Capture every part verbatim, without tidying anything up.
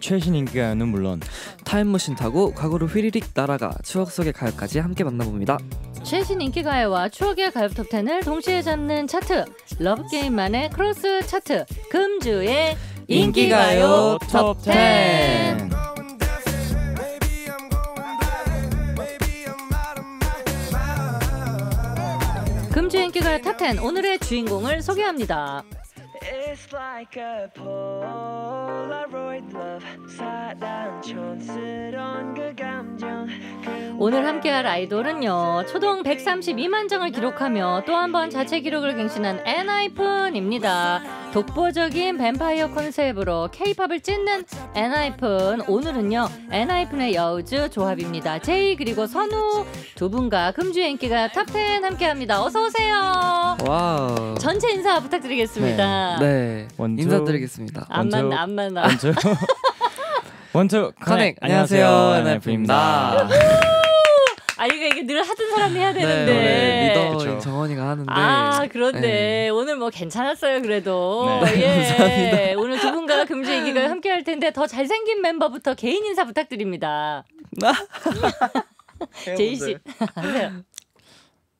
최신 인기가요는 물론 타임머신 타고 과거로 휘리릭 날아가 추억 속의 가요까지 함께 만나봅니다. 최신 인기가요와 추억의 가요 톱텐을 동시에 잡는 차트, 러브게임만의 크로스 차트, 금주의 인기가요 톱텐. 금주 인기가요 탑텐, 오늘의 주인공을 소개합니다. It's like a Polaroid love. 오늘 함께할 아이돌은요, 초동 백삼십이만 정을 기록하며 또 한 번 자체 기록을 갱신한 엔하이픈입니다. 독보적인 뱀파이어 컨셉으로 K-팝을 찢는 엔하이픈. 오늘은요 엔하이픈의 여우주 조합입니다. 제이 그리고 선우 두 분과 금주의 인기가 탑텐 함께합니다. 어서오세요. 와우. 전체 인사 부탁드리겠습니다. 네, 네. 원조, 인사드리겠습니다. 안 만나 안 만나 원투 커넥. 안녕하세요, 엔하이픈입니다. 아, 이거 이게 늘 하던 사람이 해야 되는데. 네, 네, 리더인 정원이가 하는데. 아, 그런데 네. 오늘 뭐 괜찮았어요 그래도. 네. 예. 감사합니다. 오늘 두 분과 금주의 인기가요 함께할 텐데 더 잘생긴 멤버부터 개인 인사 부탁드립니다. 제이 씨. 안녕하세요.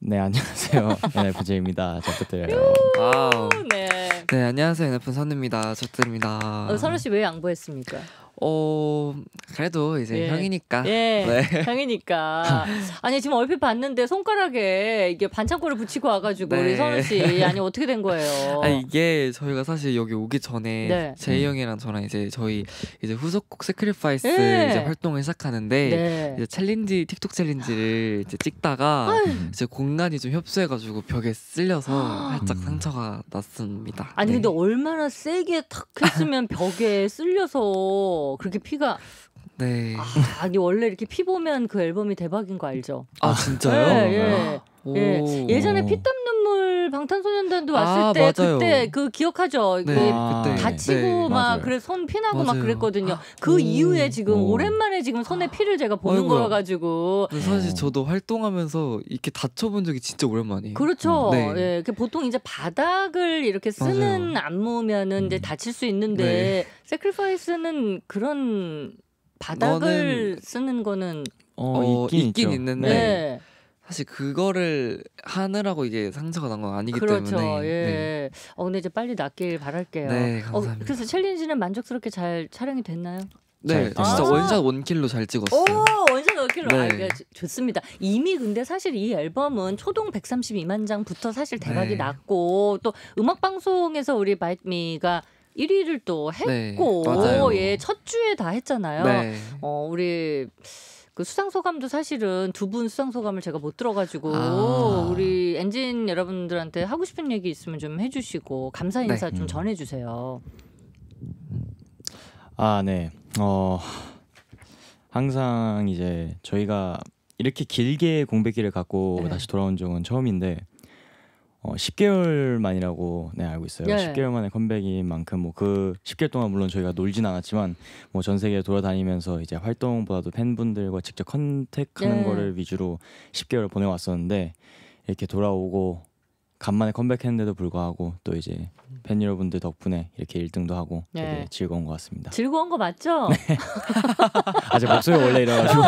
네, 안녕하세요. 엔하이픈 제이입니다. 잘 부탁드려요. 와우. 네. 네, 안녕하세요. 엔하이픈 선우입니다. 잘 부탁드립니다. 어, 선우 씨 왜 양보했습니까? 어, 그래도 이제 예. 형이니까. 예. 네. 형이니까. 아니, 지금 얼핏 봤는데 손가락에 이게 반창고를 붙이고 와가지고 네. 우리 선우 씨, 아니 어떻게 된 거예요? 아, 이게 저희가 사실 여기 오기 전에 네. 제이 형이랑 저랑 이제 저희 이제 후속곡 Sacrifice 예. 이제 활동을 시작하는데 네. 이제 챌린지 틱톡 챌린지를 이제 찍다가 아유. 이제 공간이 좀 협소해가지고 벽에 쓸려서 살짝 상처가 났습니다. 아니 네. 근데 얼마나 세게 탁 했으면 벽에 쓸려서. 그렇게 피가 네. 아, 아니 원래 이렇게 피 보면 그 앨범이 대박인 거 알죠? 아, 진짜요? 예, 예. 예. 예전에 피땀 눈물 방탄소년단도 왔을 아, 때 맞아요. 그때 그 기억하죠? 네. 그 아, 다치고 네. 막 그래 손 피나고 맞아요. 막 그랬거든요. 그 오. 이후에 지금 오. 오랜만에 지금 손에 피를 제가 보는 아이고야. 거여가지고 사실 저도 활동하면서 이렇게 다쳐본 적이 진짜 오랜만이에요. 그렇죠. 네. 예. 그 보통 이제 바닥을 이렇게 쓰는 맞아요. 안무면은 이제 다칠 수 있는데 네. Sacrifice는 그런 바닥을 쓰는 거는 어, 있긴, 있긴 있는데 네. 사실 그거를 하느라고 이게 상처가 난 건 아니기 그렇죠, 때문에 예. 네. 어, 근데 이제 빨리 낫길 바랄게요. 네, 감사합니다. 어, 그래서 챌린지는 만족스럽게 잘 촬영이 됐나요? 네, 아 진짜 원샷 원킬로 잘 찍었어요. 오, 원샷 원킬로. 네. 아, 이게 좋습니다. 이미 근데 사실 이 앨범은 초동 백삼십이만 장부터 사실 대박이 네. 났고 또 음악방송에서 우리 마이스미가 일 위를 또 했고 네, 예, 첫 주에 다 했잖아요. 네. 어, 우리 그 수상 소감도 사실은 두 분 수상 소감을 제가 못 들어가지고 아. 우리 엔진 여러분들한테 하고 싶은 얘기 있으면 좀 해주시고 감사 인사 네. 좀 전해주세요. 아, 네. 어, 항상 이제 저희가 이렇게 길게 공백기를 갖고 네. 다시 돌아온 적은 처음인데. 어, 십 개월 만이라고 네, 알고 있어요. 예. 십 개월 만에 컴백인 만큼 뭐 그 십 개월 동안 물론 저희가 놀진 않았지만 뭐 전 세계 돌아다니면서 이제 활동보다도 팬분들과 직접 컨택하는 예. 거를 위주로 십 개월을 보내왔었는데 이렇게 돌아오고 간만에 컴백했는데도 불구하고 또 이제 팬 여러분들 덕분에 이렇게 일 등도 하고 예. 되게 즐거운 것 같습니다. 즐거운 거 맞죠? 네. 아, 제 목소리 원래 이래가지고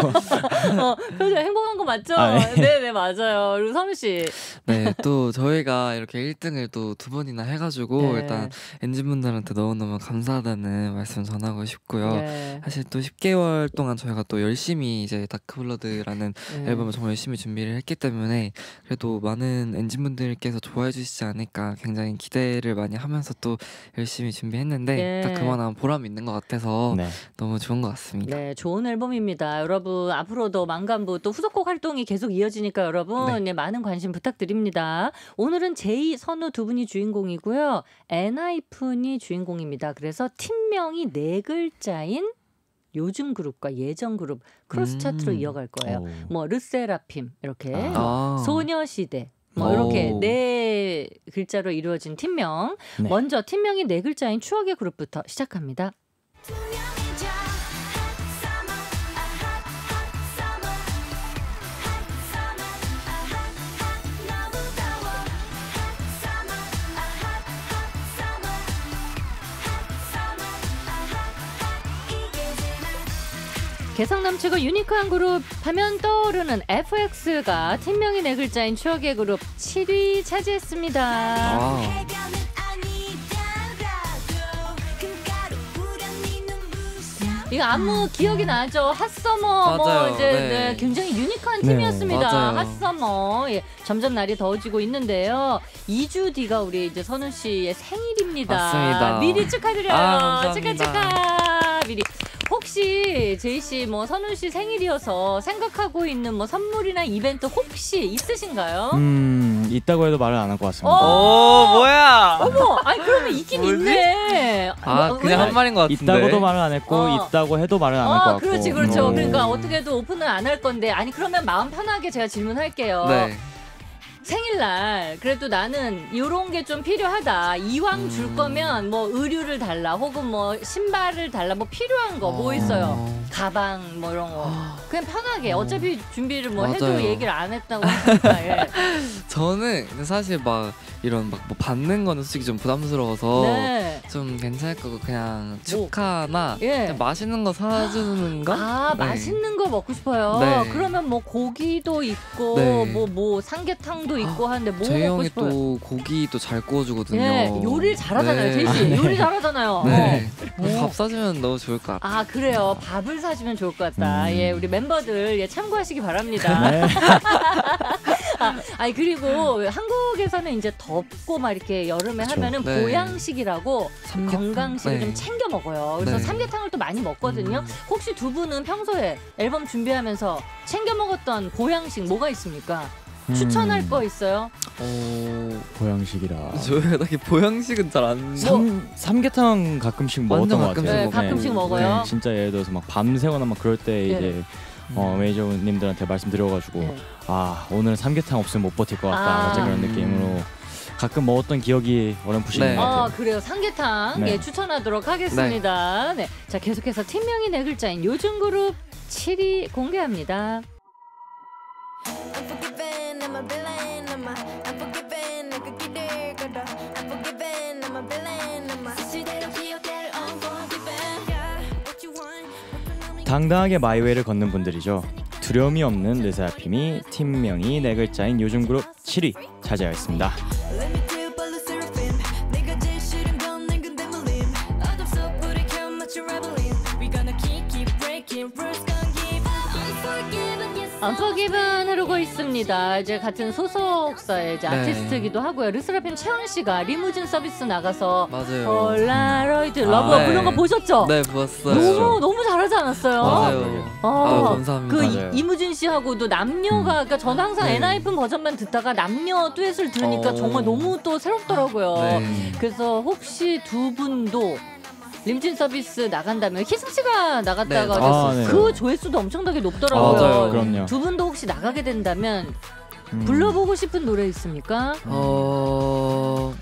어, 표정 행복한 거 맞죠? 아, 네. 네네 맞아요. 그리고 선우 씨. 네, 또 저희가 이렇게 일 등을 또 두 번이나 해가지고 네. 일단 엔진분들한테 너무너무 감사하다는 말씀 전하고 싶고요. 네. 사실 또 십 개월 동안 저희가 또 열심히 이제 다크블러드라는 네. 앨범을 정말 열심히 준비를 했기 때문에 그래도 많은 엔진분들께서 좋아해 주시지 않을까 굉장히 기대를 많이 하면서 또 열심히 준비했는데 예. 딱 그만한 보람이 있는 것 같아서 네. 너무 좋은 것 같습니다. 네, 좋은 앨범입니다. 여러분 앞으로도 만감부 또 후속곡 활동이 계속 이어지니까 여러분 네. 예, 많은 관심 부탁드립니다. 오늘은 제이, 선우 두 분이 주인공이고요. 엔하이픈이 주인공입니다. 그래서 팀명이 네 글자인 요즘 그룹과 예전 그룹 크로스 차트로 음. 이어갈 거예요. 오. 뭐 르세라핌 이렇게 아. 소녀시대 뭐 이렇게 네 글자로 이루어진 팀명. 네. 먼저 팀명이 네 글자인 추억의 그룹부터 시작합니다. 개성 넘치고 유니크한 그룹 하면 떠오르는 에프엑스가 팀명이 네 글자인 추억의 그룹 칠 위 차지했습니다. 아. 이거 안무 음. 기억이 나죠? 핫서머 뭐 이제 네. 네, 굉장히 유니크한 네, 팀이었습니다. 핫서머 예, 점점 날이 더워지고 있는데요. 이 주 뒤가 우리 이제 선우 씨의 생일입니다. 맞습니다. 미리 축하드려요. 아, 축하 축하 미리. 혹시 제이 씨, 뭐 선우 씨 생일이어서 생각하고 있는 뭐 선물이나 이벤트 혹시 있으신가요? 음, 있다고 해도 말을 안 할 것 같습니다. 오, 오 뭐야? 어머, 아니 그러면 있긴 뭐지? 있네. 아, 뭐, 그냥 한 말인 것 같은데. 있다고도 말을 안 했고, 어. 있다고 해도 말을 안 할 것 어, 같고. 그렇지, 그렇죠. 오. 그러니까 어떻게도 오픈을 안 할 건데, 아니 그러면 마음 편하게 제가 질문할게요. 네. 생일날 그래도 나는 이런 게 좀 필요하다. 이왕 줄 거면 뭐 의류를 달라, 혹은 뭐 신발을 달라, 뭐 필요한 거 뭐 있어요? 가방 뭐 이런 거. 그냥 편하게 어차피 준비를 뭐 맞아요. 해도 얘기를 안 했다고 하니까. 예. 저는 사실 막 이런 막 뭐 받는 거는 솔직히 좀 부담스러워서 네. 좀 괜찮을 거고 그냥 축하나 예. 그냥 맛있는 거 사주는 거? 아 네. 맛있는 거 먹고 싶어요. 네. 그러면 뭐 고기도 있고 뭐뭐 네. 뭐 삼계탕도 있고 아, 하는데 뭐 먹고 싶어요? 또 고기 또 잘 구워주거든요. 네. 요리를 잘하잖아요. 제이 씨 네. 네. 요리 잘하잖아요. 네. 어. 밥 사주면 너무 좋을 것 같아요. 아 그래요? 밥을 사주면 좋을 것 같다. 음. 예, 우리 멤버들 예, 참고하시기 바랍니다. 네. 아, 아니 그리고 한국에서는 이제 덥고 막 이렇게 여름에 그렇죠. 하면은 네. 보양식이라고 삼계탕? 건강식을 네. 좀 챙겨 먹어요. 그래서 네. 삼계탕을 또 많이 먹거든요. 음. 혹시 두 분은 평소에 앨범 준비하면서 챙겨 먹었던 보양식 뭐가 있습니까? 음. 추천할 거 있어요? 어... 보양식이라... 저 딱히 보양식은 잘 안... 삼, 삼계탕 가끔씩 먹었던 것 같아요. 네, 가끔씩 네. 먹어요. 네, 진짜 예를 들어서 막 밤새거나 막 그럴 때 네. 이제 어, 매니저님들한테 말씀드려가지고 네. 아 오늘 삼계탕 없으면 못 버틸 것 같다. 아 그런 느낌으로 가끔 먹었던 기억이 어렴풋이네요. 네. 아, 그래요. 삼계탕 네. 예, 추천하도록 하겠습니다. 네. 네. 자 계속해서 팀명이 네 글자인 요즘 그룹 칠 위 공개합니다. 당당하게 마이웨이를 걷는 분들이죠. 두려움이 없는 르세라핌이 팀명이 네 글자인 요즘 그룹 칠 위 차지하였습니다. Unforgiven 흐르고 있습니다. 이제 같은 소속사의 이제 네. 아티스트이기도 하고요. 르세라핌 채원 씨가 리무진 서비스 나가서 맞아요. 폴라로이드 러브 아, 네. 그런 거 보셨죠? 네, 보았어요. 너무 너무 잘하지 않았어요? 맞아요. 어, 아, 감사합니다. 그 맞아요. 이, 이무진 씨하고도 남녀가 그러니까 전 항상 네. 엔하이픈 버전만 듣다가 남녀 듀엣을 들으니까 오. 정말 너무 또 새롭더라고요. 네. 그래서 혹시 두 분도 리무진 서비스 나간다면 희승 씨가 나갔다가 네. 아, 네. 그 조회수도 엄청나게 높더라고요. 아, 맞아요. 그럼요. 두 분도 혹시 나가게 된다면 음. 불러보고 싶은 노래 있습니까? 어...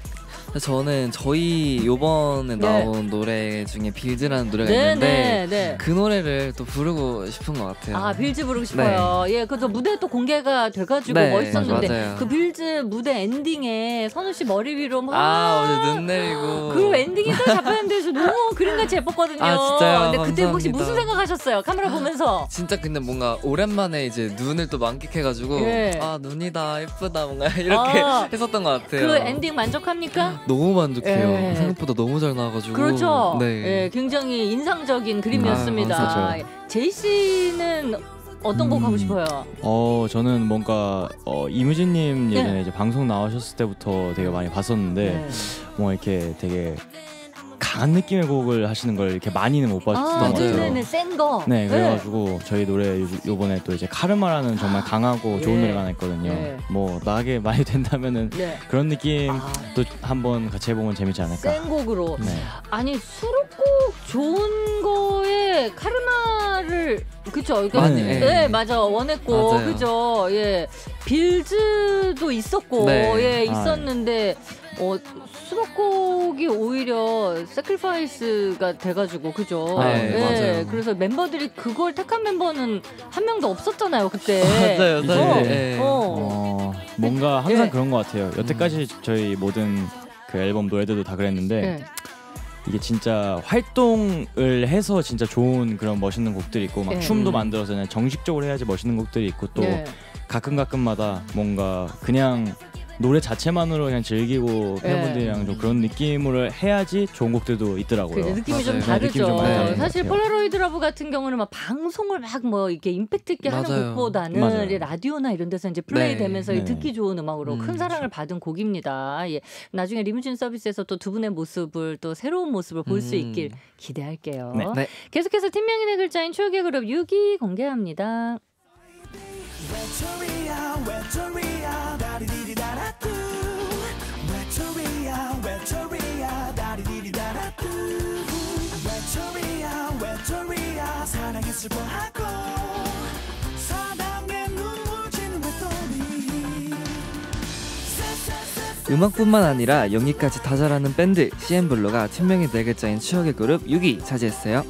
저는 저희 이번에 네. 나온 노래 중에 빌즈라는 노래가 네, 있는데 네, 네. 그 노래를 또 부르고 싶은 것 같아요. 아 빌즈 부르고 싶어요. 네. 예, 그래서 무대 또 공개가 돼가지고 네, 멋있었는데 맞아요. 그 빌즈 무대 엔딩에 선우 씨 머리 위로 막 아, 눈 내리고 그 엔딩이 딱 잡혔는데서 너무 그림같이 예뻤거든요. 아 진짜요? 근데 그때 감사합니다. 혹시 무슨 생각하셨어요? 카메라 보면서 진짜 근데 뭔가 오랜만에 이제 눈을 또 만끽해가지고 네. 아 눈이다 예쁘다 뭔가 이렇게 아, 했었던 것 같아요. 그 엔딩 만족합니까? 너무 만족해요. 예. 생각보다 너무 잘 나와가지고. 그렇죠. 네, 예, 굉장히 인상적인 그림이었습니다. 아, 제이 씨는 어떤 음, 곡 하고 싶어요? 어, 저는 뭔가 어, 이무진님 예전에 예. 이제 방송 나오셨을 때부터 되게 많이 봤었는데 뭐 예. 이렇게 되게 강한 느낌의 곡을 하시는 걸 이렇게 많이는 못 봤던 아, 것 같아요. 네네네, 센 거. 네, 그래가지고 네. 저희 노래 요, 요번에 또 이제 카르마라는 정말 강하고 좋은 예. 노래가 하나 있거든요. 예. 뭐 나게 많이 된다면은 네. 그런 느낌도 아. 한번 같이 해보면 재밌지 않을까. 센 곡으로. 네. 아니 수록곡 좋은 거에 카르마를 그쵸? 그러니까, 네. 네, 맞아 원했고 맞아요. 그죠? 예, 빌즈도 있었고 네. 예 있었는데. 아, 네. 어 수록곡이 오히려 Sacrifice가 돼가지고 그죠? 네, 네, 맞아요. 그래서 멤버들이 그걸 택한 멤버는 한 명도 없었잖아요 그때. 맞아요, 맞아요. 어, 네. 어. 어, 뭔가 항상 네. 그런 것 같아요. 여태까지 저희 모든 그 앨범 노래들도 다 그랬는데 네. 이게 진짜 활동을 해서 진짜 좋은 그런 멋있는 곡들이 있고 막 네. 춤도 만들어서 그냥 정식적으로 해야지 멋있는 곡들이 있고 또 네. 가끔 가끔마다 뭔가 그냥 노래 자체만으로 그냥 즐기고 팬분들이랑 네. 좀 그런 느낌으로 해야지 좋은 곡들도 있더라고요. 그 느낌이 맞아요. 좀 다르죠. 느낌이 좀 네. 사실 폴라로이드 러브 같은 경우는 막 방송을 막 뭐 이렇게 임팩트 있게 맞아요. 하는 곡보다는 이제 라디오나 이런 데서 이제 플레이 네. 되면서 네. 듣기 좋은 음악으로 음, 큰 사랑을 그렇죠. 받은 곡입니다. 예. 나중에 리무진 서비스에서 또 두 분의 모습을 또 새로운 모습을 볼 수 음. 있길 기대할게요. 네. 네. 계속해서 팀명인의 글자인 추억의 그룹 육 위 공개합니다. 외톨이야 외톨이야 다리디리다라뚜 외톨이야 외톨이야 다리디리다라뚜 외톨이야 외톨이야 사랑했을 거하고 사랑의 눈물진 외톨이. 음악뿐만 아니라 연기까지 다 잘하는 밴드 씨엔블루가 팀명의 네 글자인 추억의 그룹 육 위 차지했어요.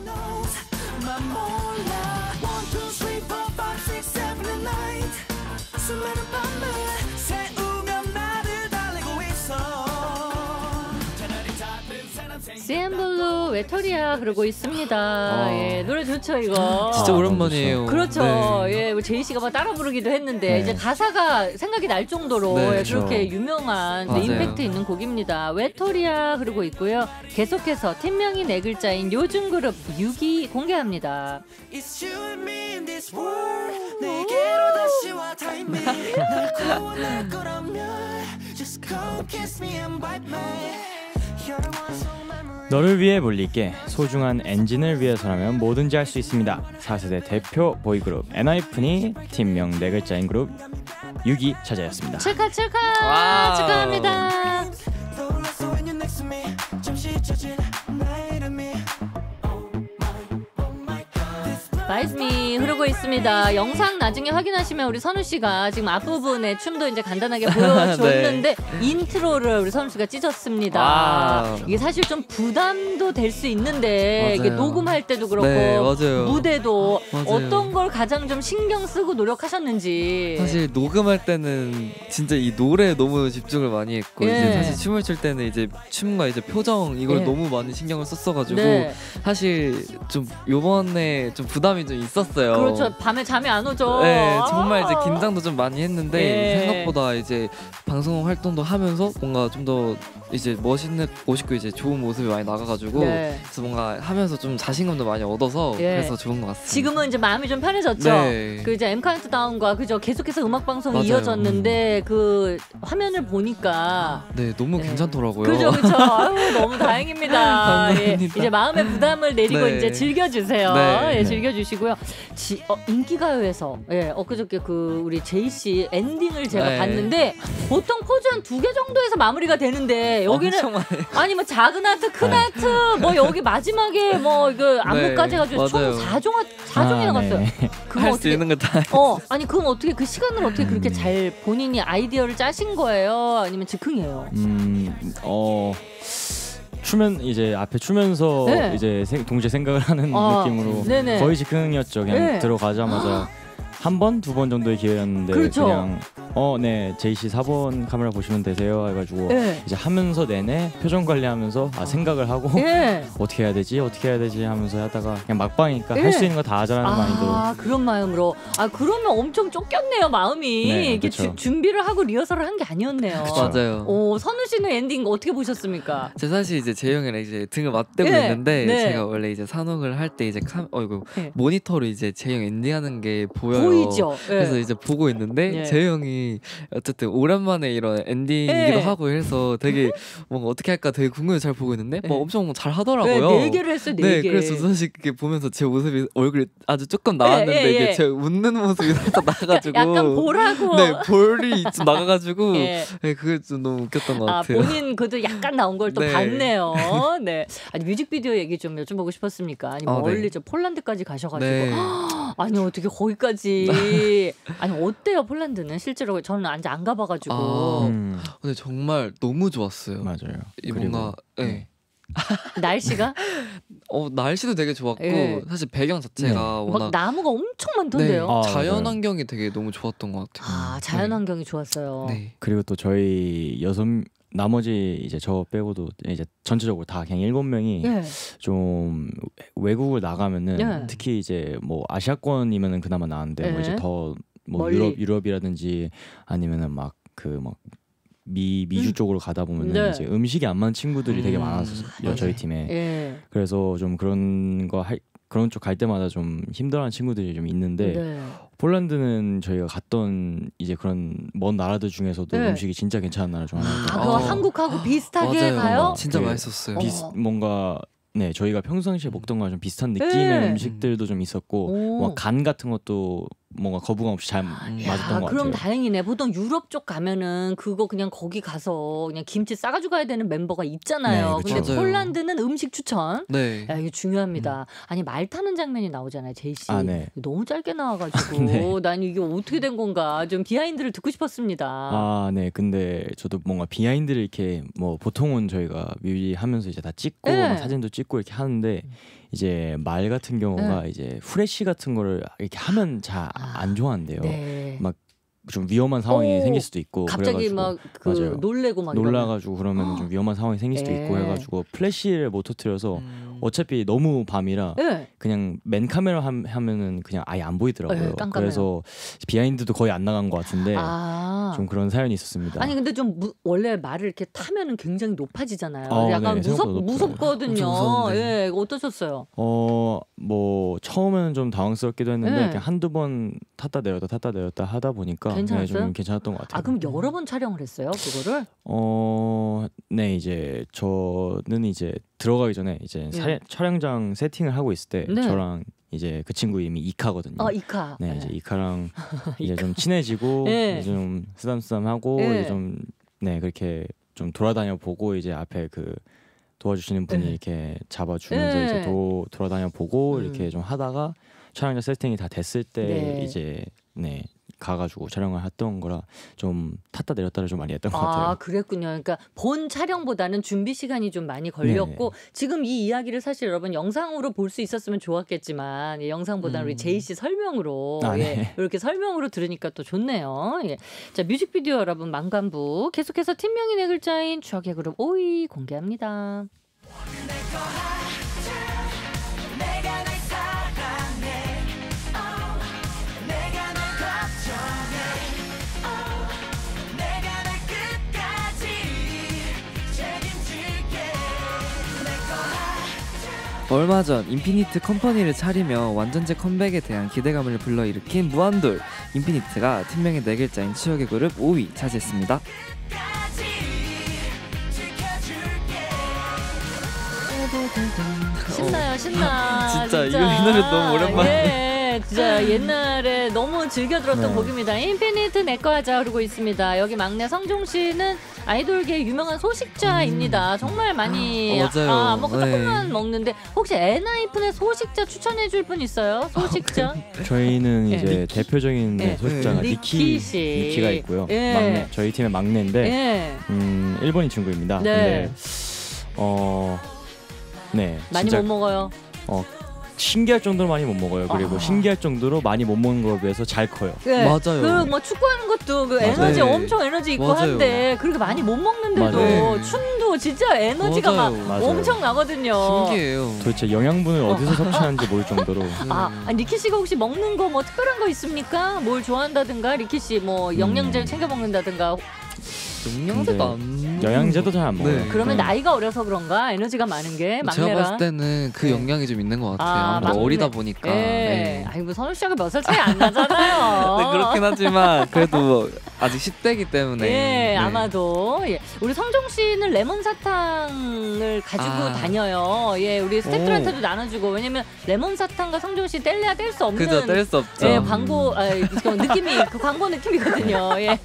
씨엔블루 외톨이야 그러고 있습니다. 아. 예, 노래 좋죠 이거. 진짜 오랜만이에요. 그렇죠. 네. 예, 제이 씨가 막 따라 부르기도 했는데 네. 이제 가사가 생각이 날 정도로 네, 그렇죠. 그렇게 유명한 임팩트 있는 곡입니다. 외톨이야 그러고 있고요. 계속해서 팀명이 네 글자인 요즘 그룹 육 위 공개합니다. 너를 위해 물릴게 소중한 엔진을 위해서라면 뭐든지 할 수 있습니다. 사 세대 대표 보이그룹 엔하이픈이 팀명 네 글자인 그룹 육 위 차지하였습니다. 축하 축하 와우. 축하합니다. 마이스미 흐르고 있습니다. 영상 나중에 확인하시면 우리 선우 씨가 지금 앞부분에 춤도 이제 간단하게 보여줬는데 네. 인트로를 우리 선우 씨가 찢었습니다. 아. 이게 사실 좀 부담도 될 수 있는데 이게 녹음할 때도 그렇고 네, 무대도 맞아요. 어떤 걸 가장 좀 신경 쓰고 노력하셨는지. 사실 녹음할 때는 진짜 이 노래에 너무 집중을 많이 했고 예. 이제 사실 춤을 출 때는 이제 춤과 이제 표정 이걸 예. 너무 많이 신경을 썼어가지고 네. 사실 좀 요번에 좀 부담 좀 있었어요. 그렇죠. 밤에 잠이 안 오죠. 네, 정말 이제 긴장도 좀 많이 했는데 네. 생각보다 이제 방송 활동도 하면서 뭔가 좀 더 이제 멋있는 멋있고 이제 좋은 모습이 많이 나가가지고 네. 그래서 뭔가 하면서 좀 자신감도 많이 얻어서 네. 그래서 좋은 것 같습니다. 지금은 이제 마음이 좀 편해졌죠. 네. 그 이제 M 카운트다운과 그죠 계속해서 음악 방송이 맞아요. 이어졌는데 그 화면을 보니까 네 너무 네. 괜찮더라고요. 그죠 그죠. 아유, 너무 다행입니다. 예, 이제 마음의 부담을 내리고 네. 이제 즐겨주세요. 네. 예, 즐겨주. 시고요. 지, 어, 인기가요에서 예, 엊그저께 그 우리 제이 씨 엔딩을 제가 네. 봤는데 보통 포즈 한 두 개 정도에서 마무리가 되는데 여기는 아니 뭐 작은 하트, 큰 네. 하트 뭐 여기 마지막에 뭐 그 안무까지 해가지고 네. 총 사 종 사 종이 나갔어요. 아, 네. 그거 어떻게 있는 거 다 어, 아니 그럼 어떻게 그 시간을 어떻게 그렇게 잘 본인이 아이디어를 짜신 거예요? 아니면 즉흥이에요? 음, 어. 추면 이제 앞에 추면서 네. 이제 동시에 생각을 하는 아, 느낌으로 네네. 거의 즉흥이었죠. 그냥 네. 들어가자마자 한 번, 두 번 정도의 기회였는데 그렇죠. 그냥 어, 네, 제이씨 사 번 카메라 보시면 되세요 해가지고 네. 이제 하면서 내내 표정 관리하면서 아, 생각을 하고 네. 어떻게 해야 되지, 어떻게 해야 되지 하면서 하다가 그냥 막방이니까 네. 할 수 있는 거 다 하자라는 아, 마인드로. 아, 그런 마음으로. 아, 그러면 엄청 쫓겼네요, 마음이. 네, 이게 주, 준비를 하고 리허설을 한 게 아니었네요. 그쵸. 맞아요. 오, 선우 씨는 엔딩 어떻게 보셨습니까? 제가 사실 이제 재영이랑 이제 등을 맞대고 네. 있는데 네. 제가 원래 이제 산옥을 할 때 이제 카, 어이구, 네. 모니터로 이제 재영 엔딩하는 게 보여요. 보이죠. 그래서 네. 이제 보고 있는데 네. 재영이 어쨌든 오랜만에 이런 엔딩이기도 네. 하고 해서 되게 뭔가 어떻게 할까 되게 궁금해서 잘 보고 있는데 네. 뭐 엄청 잘 하더라고요. 네, 네 개를 했어요. 네, 네 개. 그래서 사실 그게 보면서 제 모습이 얼굴이 아주 조금 나왔는데 네, 네, 이게 네. 제 웃는 모습이 나가지고 약간 볼하고 네 볼이 좀 나가가지고 네. 네, 그게 좀 너무 웃겼던 것 같아요. 아, 본인 그래도 약간 나온 걸 또 네. 봤네요. 네. 아니 뮤직비디오 얘기 좀 여쭤보고 싶었습니까? 아니 아, 멀리 네. 저 폴란드까지 가셔가지고 네. 아니 어떻게 거기까지 아니 어때요 폴란드는 실제로 저는 아직 안 가봐가지고 아, 음. 근데 정말 너무 좋았어요. 맞아요. 뭔가 예. 네. 날씨가 어 날씨도 되게 좋았고 예. 사실 배경 자체가 네. 워낙 막 나무가 엄청 많던데요. 네. 아, 자연 환경이 되게 너무 좋았던 것 같아요. 아 자연 환경이 네. 좋았어요. 네. 그리고 또 저희 여섯 나머지 이제 저 빼고도 이제 전체적으로 다 그냥 일곱 명이 예. 좀 외국을 나가면은 예. 특히 이제 뭐 아시아권이면은 그나마 나은데 예. 뭐 이제 더 뭐 유럽 유럽이라든지 아니면은 막 그 막 미 미주 음. 쪽으로 가다 보면은 네. 이제 음식이 안 맞는 친구들이 음. 되게 많았어요 맞아요. 저희 팀에. 예. 그래서 좀 그런 거 할 그런 쪽 갈 때마다 좀 힘들어하는 친구들이 좀 있는데. 네. 폴란드는 저희가 갔던 이제 그런 먼 나라들 중에서도 네. 음식이 진짜 괜찮은 나라 중 하나예요. 아, 그거 어. 한국하고 비슷하게 맞아요. 가요? 진짜 네. 맛있었어요. 비스, 뭔가 네 저희가 평상시에 먹던 거랑 좀 비슷한 느낌의 네. 음식들도 좀 있었고 뭔가 간 같은 것도 뭔가 거부감 없이 잘 맞았던 야, 것 같아요. 그럼 다행이네. 보통 유럽 쪽 가면은 그거 그냥 거기 가서 그냥 김치 싸가지고 가야 되는 멤버가 있잖아요. 네, 근데 맞아요. 폴란드는 음식 추천. 네. 야, 이게 중요합니다. 음. 아니 말 타는 장면이 나오잖아요. 제이씨. 아, 네. 너무 짧게 나와가지고 네. 난 이게 어떻게 된 건가 좀 비하인드를 듣고 싶었습니다. 아 네. 근데 저도 뭔가 비하인드를 이렇게 뭐 보통은 저희가 뮤지하면서 이제 다 찍고 네. 막 사진도 찍고 이렇게 하는데 이제 말 같은 경우가 네. 이제 후레쉬 같은 거를 이렇게 하면 잘 안 좋아한대요. 네. 막 좀 위험한 상황이 오, 생길 수도 있고 갑자기 막 그 놀래고 막 놀라가지고 그러면 어. 좀 위험한 상황이 생길 수도 네. 있고 해가지고 플래시를 못 터뜨려서 음. 어차피 너무 밤이라 네. 그냥 맨 카메라 하면은 그냥 아예 안 보이더라고요. 네, 그래서 비하인드도 거의 안 나간 것 같은데 아. 좀 그런 사연이 있었습니다. 아니 근데 좀 무, 원래 말을 이렇게 타면은 굉장히 높아지잖아요. 어, 약간 네, 무섭 무섭거든요. 예, 어떠셨어요? 어 뭐 처음에는 좀 당황스럽기도 했는데 네. 그냥 한두 번 탔다 내렸다 탔다 내렸다 하다 보니까. 괜찮았어요? 네, 좀 괜찮았던 것 같아요. 아 그럼 여러 번 촬영을 했어요 그거를? 어, 네 이제 저는 이제 들어가기 전에 이제 네. 사, 촬영장 세팅을 하고 있을 때 네. 저랑 이제 그 친구 이름이 이카거든요. 아 이카. 네, 네. 이제 이카랑 이제 이카. 좀 친해지고 네. 이제 좀 쓰담쓰담하고 네. 이제 좀 네 그렇게 좀 돌아다녀 보고 이제 앞에 그 도와주시는 분이 네. 이렇게 잡아주면서 네. 이제 도, 돌아다녀 보고 음. 이렇게 좀 하다가 촬영장 세팅이 다 됐을 때 네. 이제 네. 가가지고 촬영을 했던 거라 좀 탔다 내렸다를 좀 많이 했던 것 아, 같아요. 아 그랬군요. 그러니까 본 촬영보다는 준비 시간이 좀 많이 걸렸고 네네. 지금 이 이야기를 사실 여러분 영상으로 볼 수 있었으면 좋았겠지만 예, 영상보다는 음. 우리 제이 씨 설명으로 아, 예, 네. 이렇게 설명으로 들으니까 또 좋네요. 예. 자 뮤직비디오 여러분 만감부 계속해서 팀명이 네 글자인 추억의 그룹 오이 공개합니다. 얼마 전 인피니트 컴퍼니를 차리며 완전체 컴백에 대한 기대감을 불러일으킨 무한돌 인피니트가 팀명의 네 글자인 추억의 그룹 오 위 차지했습니다. 신나요 신나. 진짜, 진짜. 이거 이 노래 너무 오랜만에. 예. 진짜 옛날에 너무 즐겨 들었던 네. 곡입니다. 인피니트 내꺼 하자 흐르고 있습니다. 여기 막내 성종 씨는 아이돌계의 유명한 소식자입니다. 음. 정말 많이 아, 아, 아무것도 네. 조금만 먹는데 혹시 엔하이픈의 소식자 추천해줄 분 있어요? 소식자? 아, 네. 저희는 이제 네. 대표적인 네. 소식자가 네. 니키, 니키 씨. 니키가 있고요. 네. 막내, 저희 팀의 막내인데 네. 음, 일본인 친구입니다. 네. 근데, 어, 네 많이 진짜, 못 먹어요. 어. 신기할 정도로 많이 못 먹어요. 그리고 아. 신기할 정도로 많이 못 먹는 거에 비해서 잘 커요. 네. 맞아요. 그 뭐 축구하는 것도 그 에너지 맞아요. 엄청 에너지 있고 맞아요. 한데 그렇게 많이 못 먹는데도 맞아요. 춤도 진짜 에너지가 맞아요. 막 맞아요. 엄청 나거든요. 신기해요. 도대체 영양분을 어. 어디서 섭취하는지 모를 정도로. 아, 아 니키 씨가 혹시 먹는 거 뭐 특별한 거 있습니까? 뭘 좋아한다든가 니키 씨 뭐 영양제를 음. 챙겨 먹는다든가. 영양제도 안 영양제도 잘 안 먹어요. 네. 그러면 네. 나이가 어려서 그런가 에너지가 많은 게 막내라. 제가 봤을 때는 그 영향이 좀 있는 것 같아요. 아, 막내. 어리다 보니까. 네. 네. 아이고 선우 씨하고 몇 살 차이 안 나잖아요. 네, 그렇긴 하지만 그래도 아직 십 대이기 때문에. 예, 네. 아마도. 예. 우리 성종 씨는 레몬 사탕을 가지고 아. 다녀요. 예, 우리 스태프들한테도 나눠주고 왜냐면 레몬 사탕과 성종 씨 뗄래야 뗄 수 없는. 그죠, 뗄 수 없죠. 예, 광고 음. 아이, 느낌이 그 광고 느낌이거든요. 예.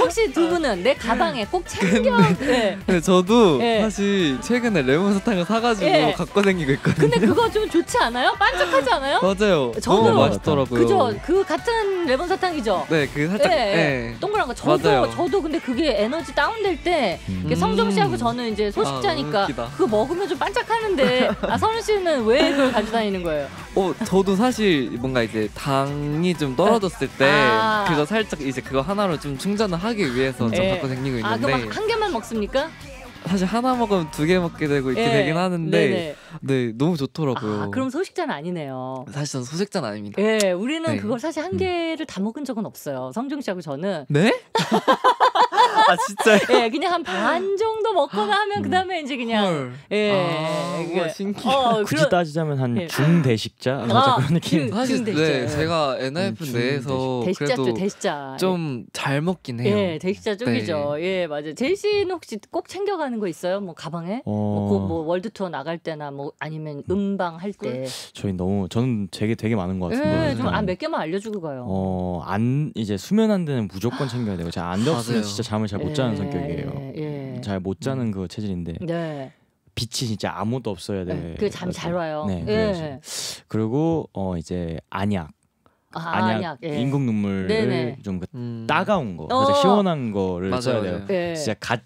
혹시 두 분 내 가방에 꼭 챙겨. 근데, 네. 저도 네. 사실 최근에 레몬 사탕을 사가지고 네. 갖고 다니고 있거든요. 근데 그거 좀 좋지 않아요? 반짝하지 않아요? 맞아요. 저도 너무 맛있더라고요. 그죠? 그 같은 레몬 사탕이죠? 네, 그 살짝 네. 네. 동그란 거. 저도 맞아요. 저도 근데 그게 에너지 다운될 때 음. 성정 씨하고 저는 이제 소식자니까 아, 그거 먹으면 좀 반짝하는데 아 선우 씨는 왜 그걸 가져다니는 거예요? 어 저도 사실 뭔가 이제 당이 좀 떨어졌을 때 아. 그래서 살짝 이제 그거 하나로 좀 충전을 하기 위해서 네. 좀 갖고 생기고 있는데. 아 그럼 한 개만 먹습니까? 사실 하나 먹으면 두 개 먹게 되고 이렇게 예, 되긴 하는데 네네. 네 너무 좋더라고요. 아, 그럼 소식자는 아니네요. 사실 저는 소식자는 아닙니다. 예, 우리는 네. 그걸 사실 한 개를 음. 다 먹은 적은 없어요. 성중 씨하고 저는. 네? 아 진짜요? 예, 그냥 한 반 정도 먹거나 하면 음. 그 다음에 이제 그냥 헐. 예, 아, 예. 우와, 신기해. 어, 굳이 그런... 따지자면 한 예. 중대식자 아, 맞아, 그런 느낌. 사실 중대식자, 네, 예. 제가 엔하이픈 내에서 대식자 그래도 대식자 좀 잘 먹긴 해요. 예, 대식자 쪽이죠. 네. 예, 맞아요. 제이 씨는 혹시 꼭 챙겨가는 거 있어요? 뭐 가방에? 어... 뭐, 뭐 월드 투어 나갈 때나 뭐 아니면 음방 할 때. 저희 너무 저는 되게 되게 많은 것 같은데. 네, 좀 아, 몇 개만 알려주고 가요. 어, 안 이제 수면 안 되는 무조건 챙겨야 되고 제가 안 잤으면 진짜 잠을 잘 못 자는 예, 성격이에요. 예. 잘 못 자는 그 체질인데. 네. 빛이 진짜 아무것도 없어야 돼. 그 잠 잘 와요. 네. 예. 그리고 어 이제 안약. 아, 안약, 안약 예. 인공 눈물을 네네. 좀 그 음. 따가운 거, 어. 시원한 거를 맞아요, 써야 돼요. 예. 진짜 갓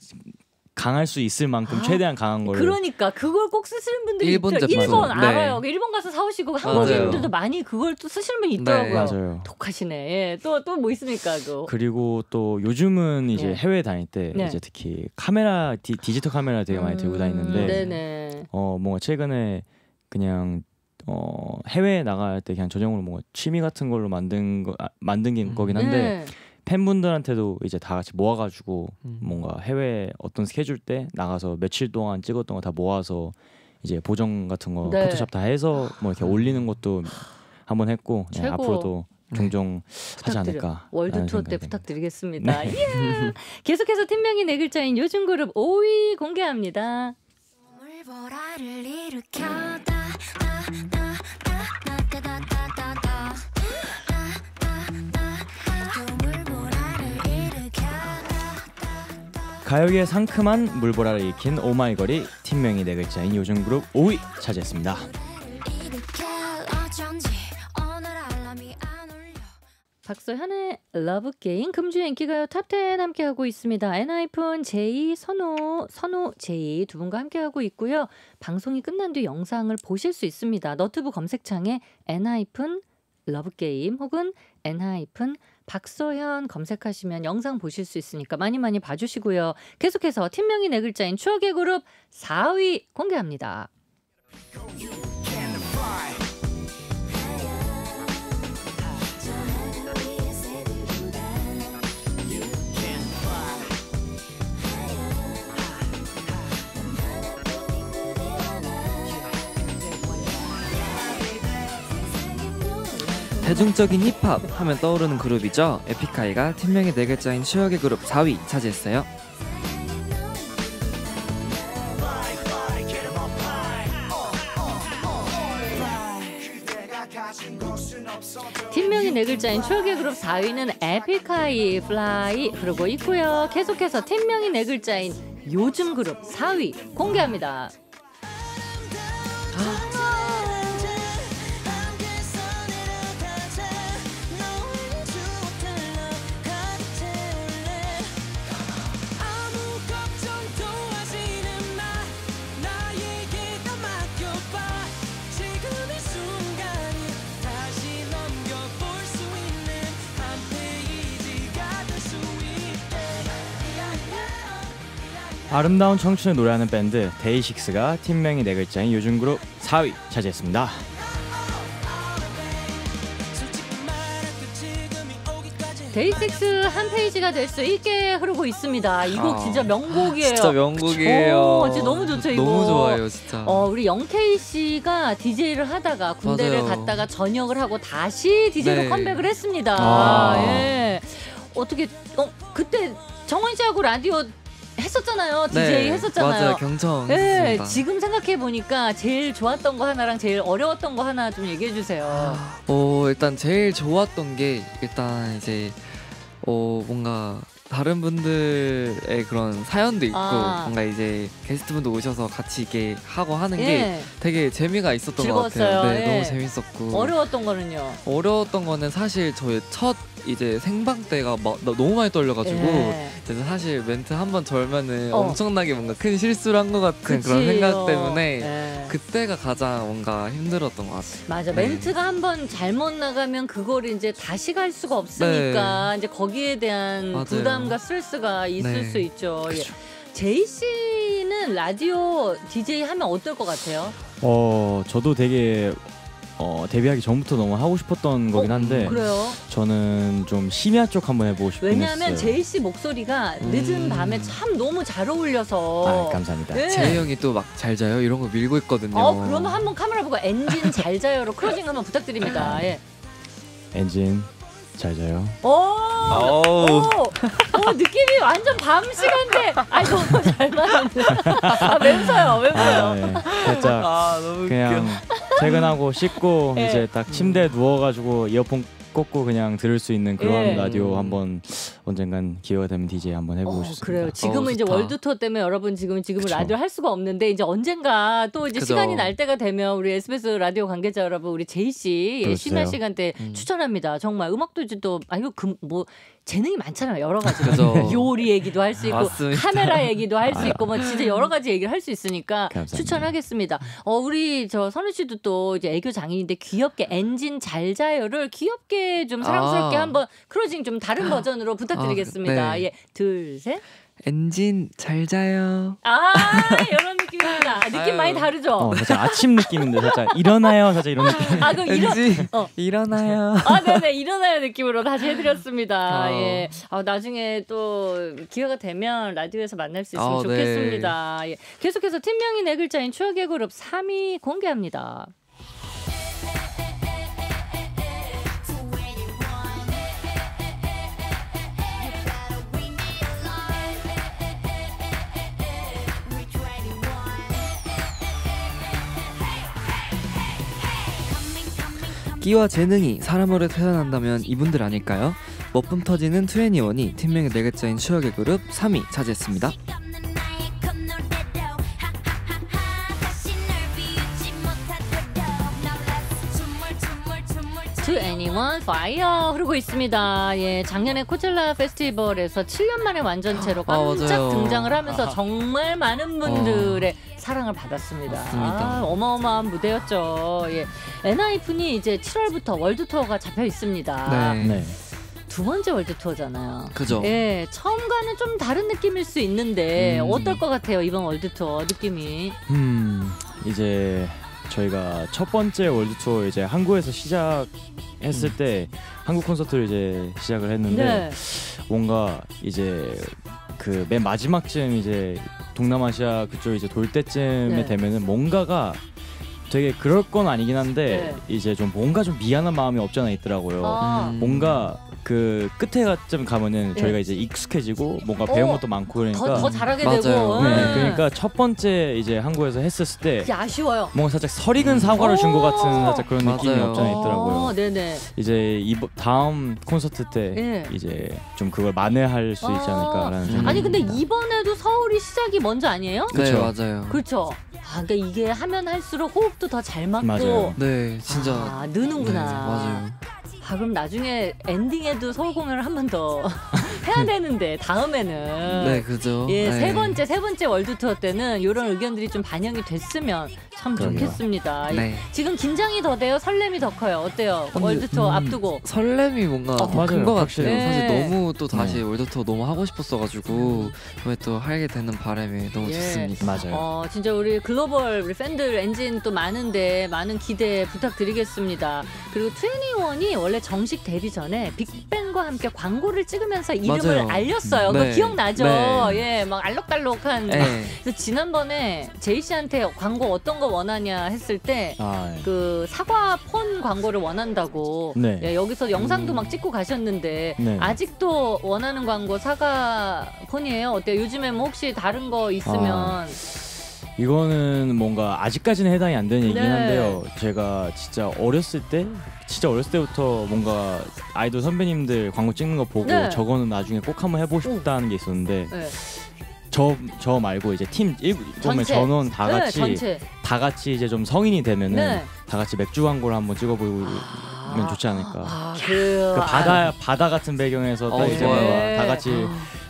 강할 수 있을 만큼 최대한 강한 거를. 그러니까 그걸 꼭 쓰시는 분들이 일본 있더라고요. 일본 알아요. 네. 일본 가서 사오시고 한국인들도 많이 그걸 또 쓰시는 분이 있더라고요. 네. 맞아요. 독하시네. 예. 또 또 뭐 있습니까? 또. 그리고 또 요즘은 이제 네. 해외 다닐 때 네. 이제 특히 카메라 디, 디지털 카메라 되게 많이 들고 다니는데 음, 네네. 어 뭔가 최근에 그냥 어 해외에 나갈 때 그냥 저녁으로 뭔가 취미 같은 걸로 만든 거 아, 만든 게 음. 거긴 한데. 네. 팬분들한테도 이제 다 같이 모아가지고 음. 뭔가 해외 어떤 스케줄 때 나가서 며칠 동안 찍었던 거 다 모아서 이제 보정 같은 거 네. 포토샵 다 해서 뭐 이렇게 올리는 것도 한번 했고 네, 앞으로도 종종 하지 않을까. 월드 투어 때 부탁드리겠습니다. 네. yeah. 계속해서 팀명이 네 글자인 요즘 그룹 오 위 공개합니다. 가요계의 상큼한 물보라를 익힌 오마이걸이 팀명이 네 글자인 요즘 그룹 오 위 차지했습니다. 박소현의 러브게임 금주 인기가요 탑텐 함께하고 있습니다. 엔하이픈 제이, 선호, 선호, 제이 두 분과 함께하고 있고요. 방송이 끝난 뒤 영상을 보실 수 있습니다. 너튜브 검색창에 엔하이픈 러브게임 혹은 엔하이픈 박소현 검색하시면 영상 보실 수 있으니까 많이 많이 봐주시고요. 계속해서 팀명이 네 글자인 추억의 그룹 사 위 공개합니다. 대중적인 힙합 하면 떠오르는 그룹이죠. 에픽하이가 팀명이 네 글자인 추억의 그룹 사 위 차지했어요. 팀명이 네 글자인 추억의 그룹 사 위는 에픽하이, 플라이 그러고 있고요. 계속해서 팀명이 네 글자인 요즘 그룹 사 위 공개합니다. 아름다운 청춘을 노래하는 밴드 데이식스가 팀명이 네 글자인 요즘 그룹 사 위 차지했습니다. 데이식스 한 페이지가 될 수 있게 흐르고 있습니다. 이 곡 진짜 명곡이에요. 진짜 명곡이에요. 오, 진짜 너무 좋죠. 이거 너무 좋아요 진짜. 어, 우리 영케이 씨가 디제이를 하다가 군대를 맞아요. 갔다가 전역을 하고 다시 디제이로 네. 컴백을 했습니다. 아. 예. 어떻게 어, 그때 정원 씨하고 라디오 했었잖아요. 디제이 네, 했었잖아요. 맞아요. 경청. 네, 지금 생각해 보니까 제일 좋았던 거 하나랑 제일 어려웠던 거 하나 좀 얘기해 주세요. 아, 어, 일단 제일 좋았던 게 일단 이제 어, 뭔가 다른 분들의 그런 사연도 있고 아. 뭔가 이제 게스트분도 오셔서 같이 이렇게 하고 하는 예. 게 되게 재미가 있었던 즐거웠어요. 것 같아요. 네, 예. 너무 재밌었고. 어려웠던 거는요? 어려웠던 거는 사실 저의 첫 이제 생방 때가 막 너무 많이 떨려가지고 예. 그래서 사실 멘트 한번 절면은 어. 엄청나게 뭔가 큰 실수를 한 것 같은 그치. 그런 생각 때문에 예. 그때가 가장 뭔가 힘들었던 것 같아요. 맞아. 네. 멘트가 한번 잘못 나가면 그거를 이제 다시 갈 수가 없으니까 네. 이제 거기에 대한 맞아요. 부담과 스트레스가 있을 네. 수 있죠. 그렇죠. 예. 제이 씨는 라디오 디제이 하면 어떨 것 같아요? 어, 저도 되게 어, 데뷔하기 전부터 너무 하고 싶었던 거긴 한데 어, 그래요? 저는 좀 심야 쪽 한번 해보고 싶긴 왜냐하면 했어요. 왜냐하면 제이 씨 목소리가 늦은 음... 밤에 참 너무 잘 어울려서 아, 감사합니다. 네. 제이 형이 또 막 잘 자요 이런 거 밀고 있거든요. 어, 그러면 한번 카메라 보고 엔진 잘 자요로 크로징 한번 부탁드립니다. 예. 엔진 잘 자요. 오! 오! 오! 느낌이 완전 밤 시간대. 아이 너무 잘 맞았네. 아, 멤서요, 멤서요. 아, 네. 살짝 아, 너무 그냥 웃겨. 퇴근하고 씻고 네. 이제 딱 침대에 누워가지고 이어폰 꽂고 그냥 들을 수 있는 그런 예. 라디오 한번 언젠간 기회가 되면 디제이 한번 해보고 어, 싶습니다. 그래요. 지금은 어, 이제 월드투어 때문에 여러분 지금 지금은 그쵸. 라디오 할 수가 없는데 이제 언젠가 또 이제 그죠. 시간이 날 때가 되면 우리 에스비에스 라디오 관계자 여러분 우리 제이 씨 심야 시간대 음. 추천합니다. 정말 음악도 이제 또 아니고 그 뭐 재능이 많잖아요. 여러 가지 요리 얘기도 할 수 있고 맞습니다. 카메라 얘기도 할 수 있고 뭐 진짜 여러 가지 얘기를 할 수 있으니까 감사합니다. 추천하겠습니다. 어 우리 저 선우 씨도 또 이제 애교 장인인데 귀엽게 엔진 잘 자요를 귀엽게 좀 사랑스럽게 아. 한번 크로징 좀 다른 아. 버전으로 부탁드리겠습니다. 아, 네. 예, 둘, 셋. 엔진 잘 자요. 아 이런 느낌입니다. 느낌 아유. 많이 다르죠. 어, 살짝 아침 느낌인데 살짝 일어나요. 살짝 이런 느낌. 아 그럼 일어 어. 일어나요. 아 네네 일어나요 느낌으로 다시 해드렸습니다. 어. 예. 아, 나중에 또 기회가 되면 라디오에서 만날 수 있으면 어, 좋겠습니다. 네. 예. 계속해서 팀명이 네 글자인 추억의 그룹 삼 위 공개합니다. 끼와 재능이 사람으로 태어난다면 이분들 아닐까요? 멋품 터지는 투애니원이 팀명의 네 글자인 추억의 그룹 삼 위 차지했습니다. 투애니원 파이어 흐르고 있습니다. 예, 작년에 코첼라 페스티벌에서 칠 년 만에 완전체로 깜짝 아, 등장을 하면서 정말 많은 분들의 어. 사랑을 받았습니다. 아, 어마어마한 무대였죠. 예. 엔하이픈이 이제 칠월부터 월드 투어가 잡혀 있습니다. 네. 네. 두 번째 월드 투어잖아요. 그죠. 예, 처음과는 좀 다른 느낌일 수 있는데 음. 어떨 것 같아요 이번 월드 투어 느낌이? 음, 이제 저희가 첫 번째 월드 투어 이제 한국에서 시작했을 음. 때 한국 콘서트를 이제 시작을 했는데 네. 뭔가 이제 그 맨 마지막쯤 이제 동남아시아 그쪽 이제 돌 때쯤에 네. 되면은 뭔가가 되게 그럴 건 아니긴 한데 네. 이제 좀 뭔가 좀 미안한 마음이 없지 않아 있더라고요. 아. 음. 뭔가 그 끝에 좀 가면은 네. 저희가 이제 익숙해지고 뭔가 배운 오. 것도 많고 그러니까 더, 더 잘하게 맞아요. 되고 네. 네. 그러니까 첫 번째 이제 한국에서 했었을 때 그게 아쉬워요. 뭔가 살짝 설익은 사과를 준 것 같은 살짝 그런 맞아요. 느낌이 없지 않아 있더라고요. 네네. 이제 이번 다음 콘서트 때 네. 이제 좀 그걸 만회할 수 있지 않을까라는 생각이 아니 근데 이번에도 서울이 시작이 먼저 아니에요? 네 맞아요. 그렇죠. 아, 그러니까 이게 하면 할수록 호흡도 더 잘 맞고 맞아요. 네 진짜 아, 느는구나. 네, 맞아요. 아, 그럼 나중에 엔딩에도 서울 공연을 한 번 더 해야 되는데 다음에는 네 그죠. 예, 세 번째 세 번째 월드 투어 때는 이런 의견들이 좀 반영이 됐으면 참 그럼요. 좋겠습니다. 네. 지금 긴장이 더 돼요? 설렘이 더 커요? 어때요? 근데, 월드 투어 음, 앞두고 설렘이 뭔가 어, 큰 것 같아요. 네. 사실 너무 또 다시 네. 월드 투어 너무 하고 싶었어가지고 이번에 또 하게 되는 바람이 너무 예. 좋습니다. 맞아요. 어, 진짜 우리 글로벌 우리 팬들 엔진 또 많은데 많은 기대 부탁드리겠습니다. 그리고 투애니원이 원래 정식 데뷔 전에 빅뱅과 함께 광고를 찍으면서 이름을 맞아요. 알렸어요. 네. 그거 기억나죠? 네. 예, 막 알록달록한. 네. 그래서 지난번에 제이 씨한테 광고 어떤 거 원하냐 했을 때 그 아, 예. 사과 폰 광고를 원한다고 네. 예, 여기서 영상도 음. 막 찍고 가셨는데 네. 아직도 원하는 광고 사과 폰이에요? 어때요? 요즘에 뭐 혹시 다른 거 있으면 아. 이거는 뭔가 아직까지는 해당이 안 되는 얘기긴 한데요. 네. 제가 진짜 어렸을 때, 진짜 어렸을 때부터 뭔가 아이돌 선배님들 광고 찍는 거 보고 네. 저거는 나중에 꼭 한번 해보고 싶다는 게 있었는데 네. 저, 저 말고 이제 팀 일곱 명 전원 다 같이 네, 다 같이 이제 좀 성인이 되면은 네. 다 같이 맥주 광고를 한번 찍어보면 아 좋지 않을까. 아, 그 그 바다 바다 같은 배경에서 어, 딱 이제 네. 다 같이. 아.